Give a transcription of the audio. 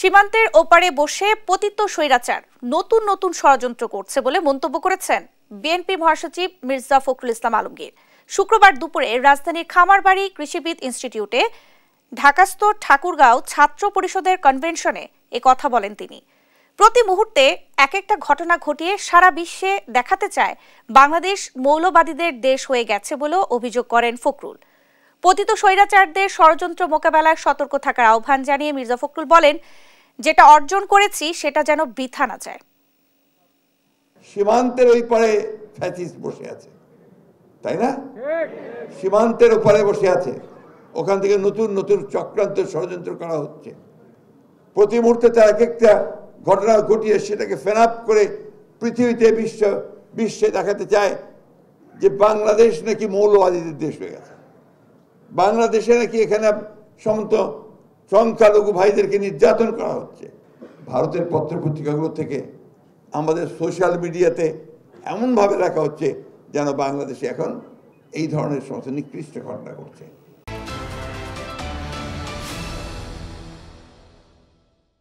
সীমান্তের ওপারে বসে পতিত স্বৈরাচার নতুন নতুন ষড়যন্ত্র করছে বলে মন্তব্য করেছেন বিএনপি মহাসচিব মির্জা ফখরুল ইসলাম আলমগীর। শুক্রবার দুপুরে রাজধানীর খামারবাড়ি কৃষিবিদ ইনস্টিটিউটে ঢাকাস্থ ঠাকুরগাঁও ছাত্র পরিষদের কনভেনশনে এ কথা বলেন তিনি। প্রতি মুহূর্তে এক একটা ঘটনা ঘটিয়ে সারা বিশ্বে দেখাতে চায় বাংলাদেশ মৌলবাদীদের দেশ হয়ে গেছে বলেও অভিযোগ করেন ফখরুল। পতিত স্বৈরাচারদের ষড়যন্ত্র মোকাবেলায় সতর্ক থাকার আহ্বান জানিয়ে মির্জা ফখরুল বলেন, যেটা অর্জন করেছি সেটা যেন বৃথা না যায়। সীমান্তের ওই পারে ফ্যাসিস্ট বসে আছে, তাই না? সীমান্তের ওপারে বসে আছে, ওখান থেকে নতুন নতুন চক্রান্ত ষড়যন্ত্র করা হচ্ছে। প্রতি মুহূর্তে তার এক একটা ঘটনা ঘটিয়ে সেটাকে ফেনাপ করে পৃথিবীতে বিশ্বে দেখাতে চায় যে বাংলাদেশ নাকি মৌলবাদীদের দেশ হয়ে গেছে, বাংলাদেশে নাকি এখানে সমস্ত সংখ্যালঘু ভাইদেরকে নির্যাতন করা হচ্ছে। ভারতের পত্রপত্রিকাগুলো থেকে আমাদের সোশ্যাল মিডিয়াতে এমনভাবে রাখা হচ্ছে যেন বাংলাদেশে এখন এই ধরনের সমস্ত নিকৃষ্ট ঘটনা ঘটছে।